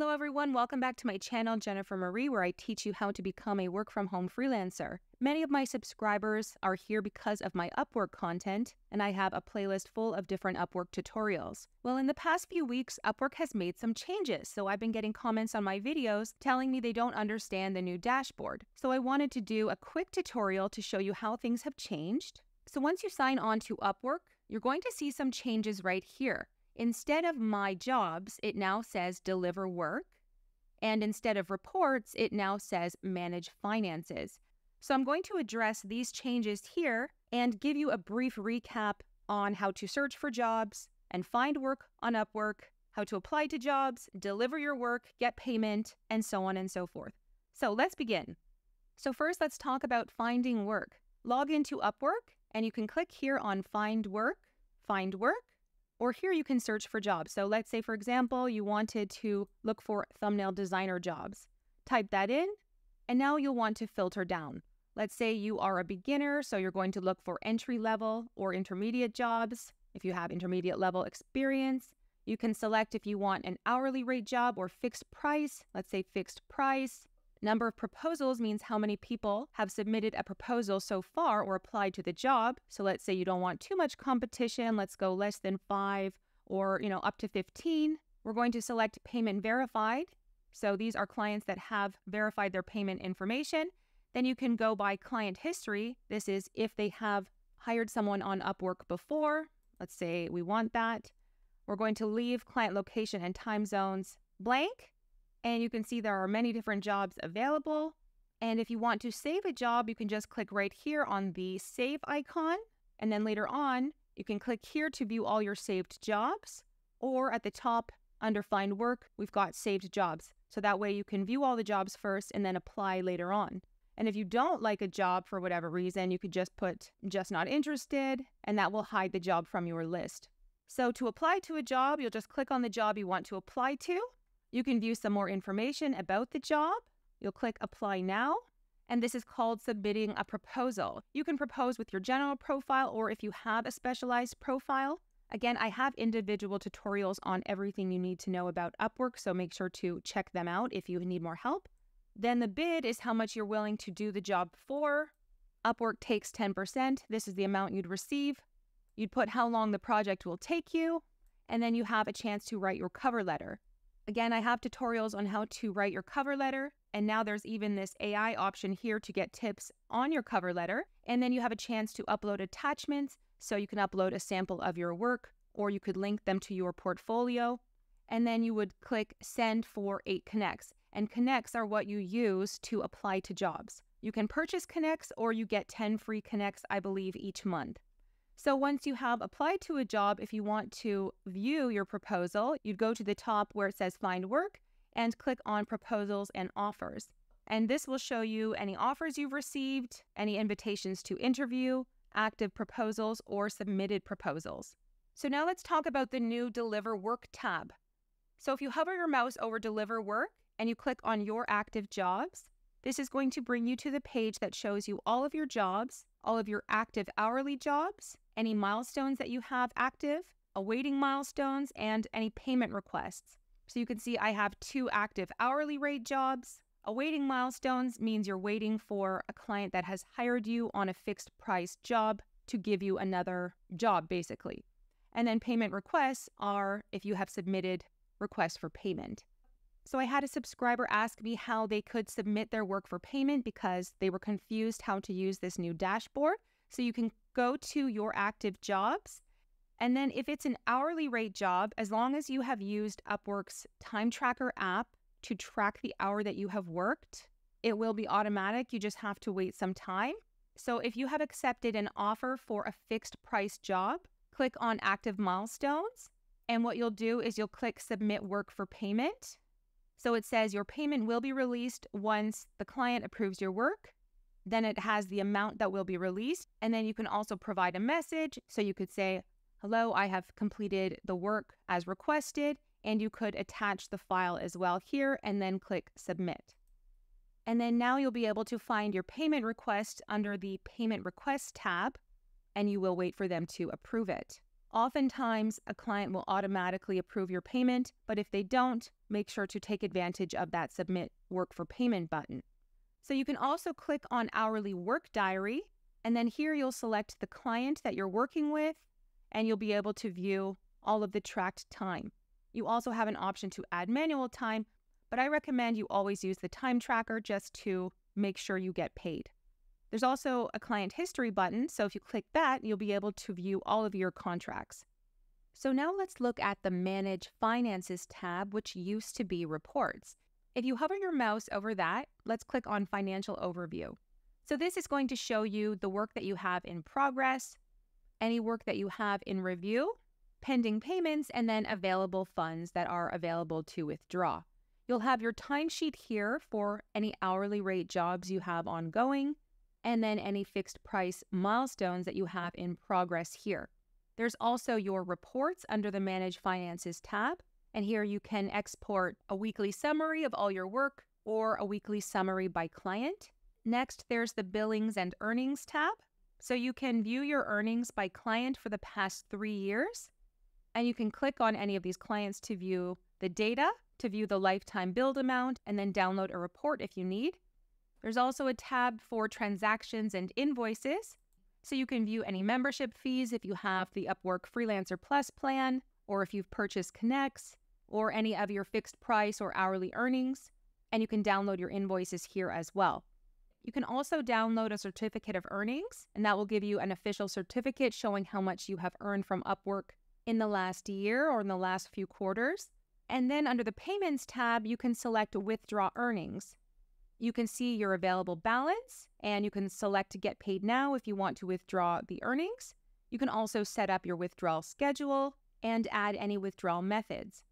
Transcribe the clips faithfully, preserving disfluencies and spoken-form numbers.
Hello everyone, welcome back to my channel, Jennifer Marie, where I teach you how to become a work-from-home freelancer. Many of my subscribers are here because of my Upwork content, and I have a playlist full of different Upwork tutorials. Well, in the past few weeks, Upwork has made some changes, so I've been getting comments on my videos telling me they don't understand the new dashboard. So I wanted to do a quick tutorial to show you how things have changed. So once you sign on to Upwork, you're going to see some changes right here. Instead of My Jobs, it now says Deliver Work, and instead of Reports, it now says Manage Finances. So I'm going to address these changes here and give you a brief recap on how to search for jobs and find work on Upwork, how to apply to jobs, deliver your work, get payment, and so on and so forth. So let's begin. So first, let's talk about finding work. Log into Upwork, and you can click here on Find Work, Find Work, or here you can search for jobs. So let's say, for example, you wanted to look for thumbnail designer jobs. Type that in, and now you'll want to filter down. Let's say you are a beginner, so you're going to look for entry-level or intermediate jobs. If you have intermediate-level experience, you can select if you want an hourly rate job or fixed price. Let's say fixed price. Number of proposals means how many people have submitted a proposal so far or applied to the job. So let's say you don't want too much competition. Let's go less than five or, you know, up to fifteen. We're going to select Payment Verified. So these are clients that have verified their payment information. Then you can go by Client History. This is if they have hired someone on Upwork before. Let's say we want that. We're going to leave client location and time zones blank. And you can see there are many different jobs available. And if you want to save a job, you can just click right here on the save icon. And then later on, you can click here to view all your saved jobs. Or at the top under Find Work, we've got saved jobs. So that way you can view all the jobs first and then apply later on. And if you don't like a job for whatever reason, you could just put just not interested, and that will hide the job from your list. So to apply to a job, you'll just click on the job you want to apply to. You can view some more information about the job. You'll click Apply Now, and this is called submitting a proposal. You can propose with your general profile or if you have a specialized profile. Again, I have individual tutorials on everything you need to know about Upwork, so make sure to check them out if you need more help. Then the bid is how much you're willing to do the job for. Upwork takes ten percent. This is the amount you'd receive. You'd put how long the project will take you, and then you have a chance to write your cover letter. Again, I have tutorials on how to write your cover letter, and now there's even this A I option here to get tips on your cover letter. And then you have a chance to upload attachments, so you can upload a sample of your work, or you could link them to your portfolio. And then you would click Send for eight connects, and connects are what you use to apply to jobs. You can purchase connects, or you get ten free connects, I believe, each month. So once you have applied to a job, if you want to view your proposal, you'd go to the top where it says Find Work and click on Proposals and Offers. And this will show you any offers you've received, any invitations to interview, active proposals, or submitted proposals. So now let's talk about the new Deliver Work tab. So if you hover your mouse over Deliver Work and you click on Your Active Jobs, this is going to bring you to the page that shows you all of your jobs, all of your active hourly jobs, any milestones that you have active, awaiting milestones, and any payment requests. So you can see I have two active hourly rate jobs. Awaiting milestones means you're waiting for a client that has hired you on a fixed price job to give you another job, basically. And then payment requests are if you have submitted requests for payment. So I had a subscriber ask me how they could submit their work for payment because they were confused how to use this new dashboard. So you can go to Your Active Jobs, and then if it's an hourly rate job, as long as you have used Upwork's Time Tracker app to track the hour that you have worked, it will be automatic. You just have to wait some time. So if you have accepted an offer for a fixed price job, click on Active Milestones, and what you'll do is you'll click Submit Work for Payment. So it says your payment will be released once the client approves your work. Then it has the amount that will be released. And then you can also provide a message. So you could say, hello, I have completed the work as requested. And you could attach the file as well here and then click Submit. And then now you'll be able to find your payment request under the Payment Request tab, and you will wait for them to approve it. Oftentimes, a client will automatically approve your payment, but if they don't, make sure to take advantage of that Submit Work for Payment button. So you can also click on Hourly Work Diary, and then here you'll select the client that you're working with, and you'll be able to view all of the tracked time. You also have an option to add manual time, but I recommend you always use the time tracker just to make sure you get paid. There's also a client history button, so if you click that, you'll be able to view all of your contracts. So now let's look at the Manage Finances tab, which used to be Reports. If you hover your mouse over that, let's click on Financial Overview. So this is going to show you the work that you have in progress, any work that you have in review, pending payments, and then available funds that are available to withdraw. You'll have your timesheet here for any hourly rate jobs you have ongoing, and then any fixed price milestones that you have in progress here. There's also your reports under the Manage Finances tab, and here you can export a weekly summary of all your work or a weekly summary by client. Next, there's the Billings and Earnings tab. So you can view your earnings by client for the past three years, and you can click on any of these clients to view the data, to view the lifetime billed amount, and then download a report if you need. There's also a tab for transactions and invoices, so you can view any membership fees if you have the Upwork Freelancer Plus plan, or if you've purchased Connects, or any of your fixed price or hourly earnings, and you can download your invoices here as well. You can also download a certificate of earnings, and that will give you an official certificate showing how much you have earned from Upwork in the last year or in the last few quarters. And then under the Payments tab, you can select Withdraw Earnings. You can see your available balance, and you can select to Get Paid Now if you want to withdraw the earnings. You can also set up your withdrawal schedule and add any withdrawal methods.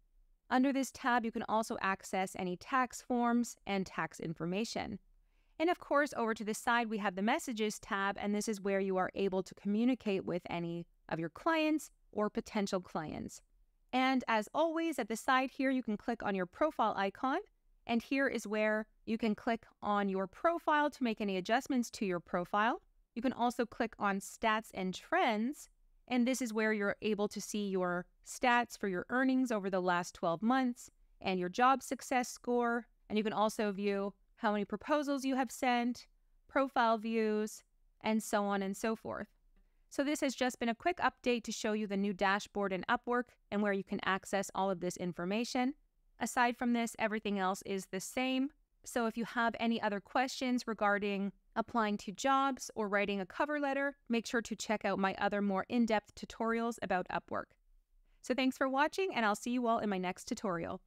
Under this tab, you can also access any tax forms and tax information. And of course, over to the side, we have the Messages tab, and this is where you are able to communicate with any of your clients or potential clients. And as always, at the side here, you can click on your profile icon, and here is where you can click on your profile to make any adjustments to your profile. You can also click on Stats and Trends, and this is where you're able to see your stats for your earnings over the last twelve months and your job success score, and you can also view how many proposals you have sent, profile views, and so on and so forth. So this has just been a quick update to show you the new dashboard in Upwork and where you can access all of this information. Aside from this, everything else is the same. So if you have any other questions regarding applying to jobs or writing a cover letter, make sure to check out my other more in-depth tutorials about Upwork. So thanks for watching, and I'll see you all in my next tutorial.